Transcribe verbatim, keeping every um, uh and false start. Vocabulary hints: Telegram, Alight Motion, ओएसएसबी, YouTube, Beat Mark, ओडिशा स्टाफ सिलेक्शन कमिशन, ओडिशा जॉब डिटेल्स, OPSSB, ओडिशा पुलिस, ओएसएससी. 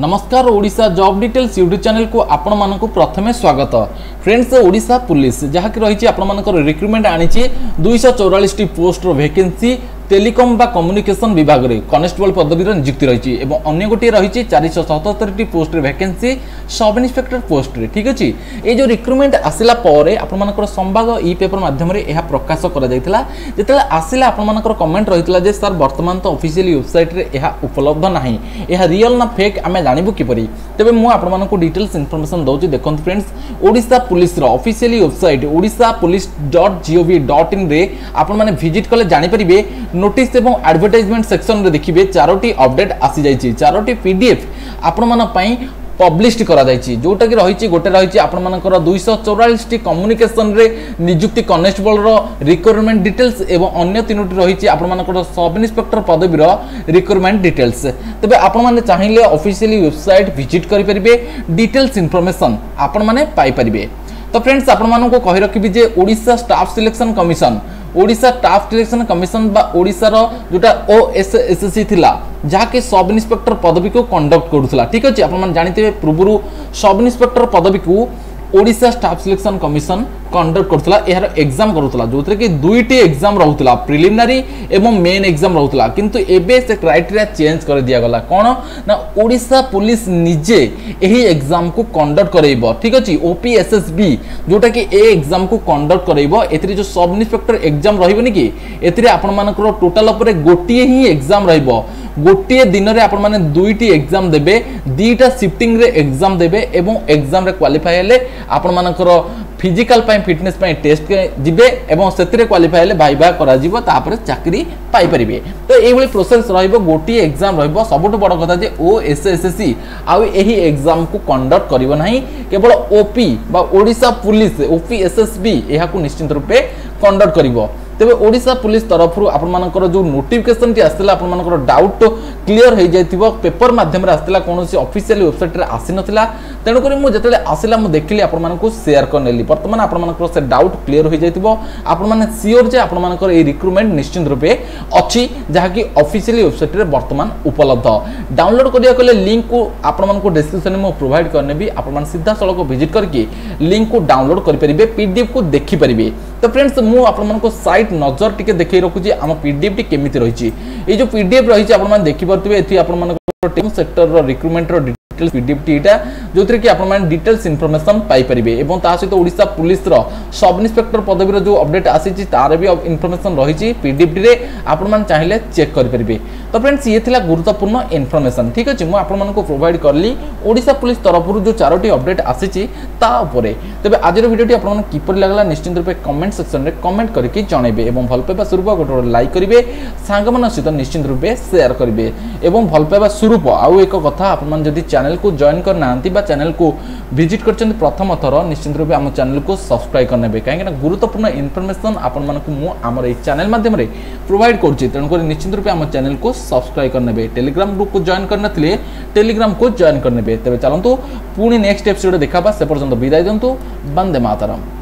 नमस्कार ओडिशा जॉब डिटेल्स YouTube channel को आपण मानक प्रथमे स्वागत। फ्रेंड्स ओडिशा पुलिस जहाँक रही आपर रिक्रुटमेंट आनी दुईश चौरालीस पोस्ट वैकेंसी टेलीकॉम बा कम्युनिकेशन विभाग में कनेस्टेबल पदवी नियुक्ति रही है और अन्य गोटे रही चार सौ सतहत्तर post vacancy sub inspector post. ठीक अच्छे ये जो रिक्रुटमेंट आसला आपर संवाद इ पेपर मध्यम यह प्रकाश करा जो आसला आपर कमेंट रही है सर बर्तमान तो ऑफिशियल वेबसाइट यह उपलब्ध ना यह रियल ना फेक आम जानबू किपरि तेज मुझे डिटेल्स इनफर्मेशन दौर देखो। Friends ओडिशा पुलिस official website ओडिशा पुलिस dot gov dot in आपने विजिट कले जापरेंगे नोटिस एवं एडवर्टाइजमेंट सेक्शन रे देखिए चारोटी अपडेट आसी जाइए चारोटी पीडीएफ आपण मन पई पब्लिश करा जाइए जोटा कि रही गोटे रही आपण मानकर दुईश चौरालीस कम्युनिकेशन रे नियुक्ति कनेस्टेबल रो रिक्वायरमेंट डिटेल्स एवं अन्य तीनोटी रही आपण मानकर सब इन्स्पेक्टर पदवीर रिक्वायरमेंट डिटेल्स। तबे आपण माने चाहिए ऑफिशियली वेबसाइट विजिट करि परिबे डिटेल्स इनफॉरमेशन आपण माने पाई परिबे। तो फ्रेंड्स आपण मानको कहि रखिबी जे ओडिशा स्टाफ सिलेक्शन कमिशन ओडिशा स्टाफ सिलेक्शन कमिशन बा ओडिशार जोटा ओएसएसबी थिला जहाँकि सब इन्स्पेक्टर पदवी को कंडक्ट करूला। ठीक अच्छे आप जानते पूर्व सब इन्स्पेक्टर पदवी को ओडिशा स्टाफ सिलेक्शन कमिशन conduct करूला यार एग्जाम करूला जो थी कि दुईटी एग्जाम रोला प्रिलिमिनारी एवं मेन एग्जाम रोला किंतु एबे से क्राइटेरिया चेंज कर दिगला कौन ना ओडिशा पुलिस निजे यही एग्जाम को कंडक्ट करइब। ठीक अच्छे ओपीएसएसबी जोटा कि ए एग्जाम को कंडक्ट करइब जो सब इन्स्पेक्टर एग्जाम रही कि आपण मान टोटाल गोटे ही एग्जाम र गोटे दिन में आपण मैंने दुईटी एग्जाम देवे दीटा शिफ्टिंग रे एग्जाम देवे एवं एग्जाम रे क्वालिफाई हेले आपण मानकर फिजिकल फिटनेस टेस्ट जीवे एवं से क्वालिफाई हेले भाई भाई कर चाकरी पाई परिबे। तो ये प्रोसेस रोटी एग्जाम सबुठ बड़ कथा जे ओएसएससी आउ एही एग्जाम को कंडक्ट करिवो नाही केवल ओपी बा ओडिशा पुलिस ओपीएसएसबी यह निश्चित रूपे कंडक्ट करिवो। तेबे ओडिशा पुलिस तरफ आपण मानकर जो नोटिफिकेशन टी आसला आपण मानकर डाउट क्लियर हो जाइथिबो पेपर माध्यम रे आसला कोनो से ऑफिशियल वेबसाइट रे आसी नथिला तेणु करी मु जतले आसला मु देखली आपण मानको शेयर करनेली वर्तमान आपण मानकर से डाउट क्लियर हो जाइथिबो आपण माने सियोर जे आपण मानकर ए रिक्रुटमेंट निश्चित रूपे अछि जहा कि ऑफिशियल वेबसाइट रे वर्तमान उपलब्ध डाउनलोड करिया कले लिंक को आपण मानको डिस्क्रिप्शन में प्रोवाइड करनेबी आपण मान सीधा सड़क विजिट करके लिंक को डाउनलोड कर परिबे पीडीएफ को देखि परिबे। तो फ्रेंड्स मु आपण मानको साइट नजर टिके देखे रखुची आम पीडीएफ टी केमिति रही ये जो पीडीएफ रही आप देखी पारे ये आपको सेक्टर रिक्रुटमेंट डिटेल्स पीडीएफ टी एटा जो थी कि आप डिटेल्स इनफॉरमेशन पाई परिबे एवं ता सहित ओडिशा पुलिस रो सब इन्स्पेक्टर पदवीर जो अपडेट आसी तार भी इनफॉरमेशन रही पीडीएफ टी रे आप चाहिए चेक कर परिबे। तो फ्रेंड्स ये थिला गुरुत्वपूर्ण इनफॉरमेशन। ठीक अच्छे मुझे प्रोवाइड करली ओडिशा पुलिस तरफ जो चारोटी अपडेट आसी तापर। तेज आज भिडियो आपन किपर लगला निश्चित रूपे कमेंट सेक्शन में कमेंट करके जनेबे और भल पाइबा स्वरूप गोटे लाइक करेंगे सांग मान सहित निश्चित रूपे सेयार करेंगे और भल पाइबा स्वरूप आउ एक कथा आपड़ी चैनल को जॉइन करना चैनल को विजिट कर प्रथम थर निश्चित रूपे आम चैनल को सब्सक्राइब करने कहीं गुरुत्वपूर्ण इनफॉरमेशन आपमर ये चैनल मध्यम प्रोवाइड कर तेणुक निश्चित रूपे आम चैनल को सब्सक्राइब करने टेलीग्राम ग्रुप को ज्वाइन करने टेलीग्राम को ज्वाइन करने तेज चलतु पुणी नेक्स्ट एपिसोड देखा से पर्यंत विदाय दिंतु। वंदे मातरम।